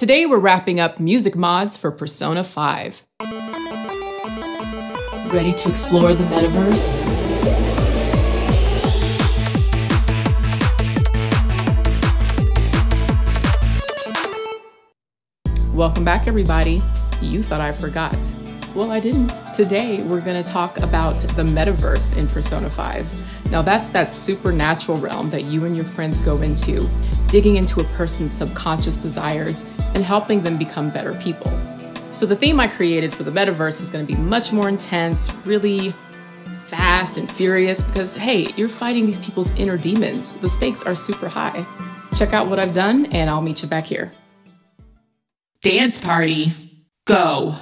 Today we're wrapping up music mods for Persona 5. Ready to explore the metaverse? Welcome back, everybody. You thought I forgot. Well, I didn't. Today, we're gonna talk about the metaverse in Persona 5. Now that's that supernatural realm that you and your friends go into, digging into a person's subconscious desires and helping them become better people. So the theme I created for the metaverse is gonna be much more intense, really fast and furious because, hey, you're fighting these people's inner demons. The stakes are super high. Check out what I've done and I'll meet you back here. Dance party, go.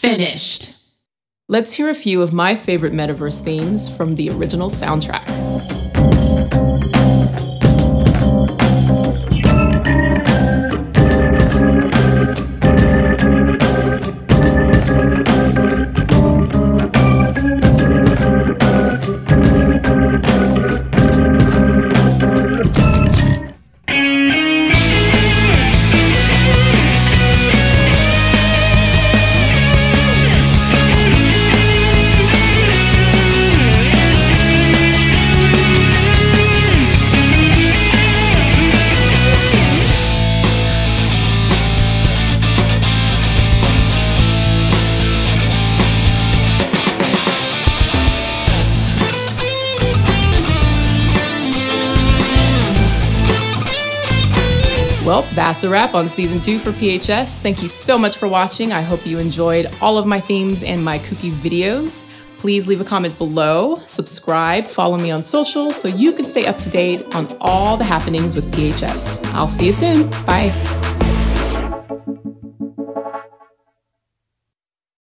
Finished. Let's hear a few of my favorite metaverse themes from the original soundtrack. Well, that's a wrap on season 2 for PHS. Thank you so much for watching. I hope you enjoyed all of my themes and my kooky videos. Please leave a comment below, subscribe, follow me on social so you can stay up to date on all the happenings with PHS. I'll see you soon. Bye.